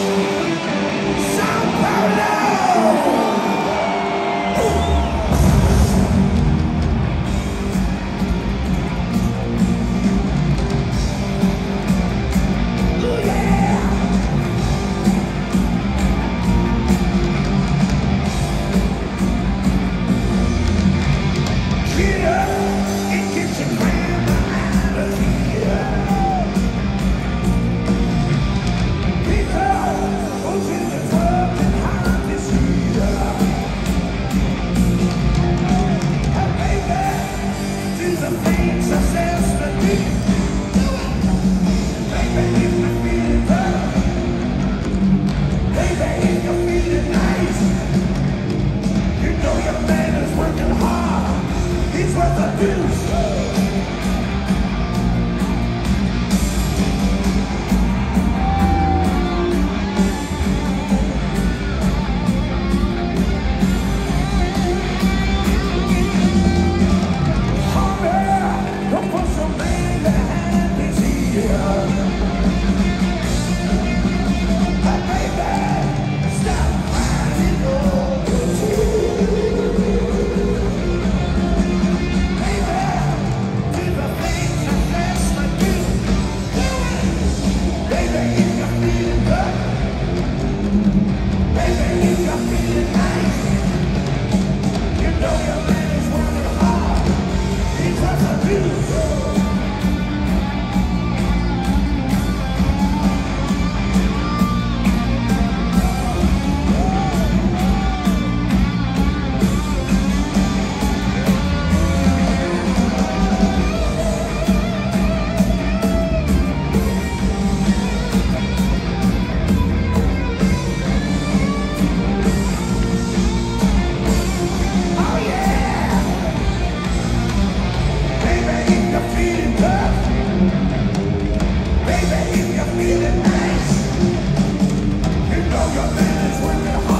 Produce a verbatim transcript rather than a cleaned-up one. Baby, if you're feeling nice, you know your man is working hard.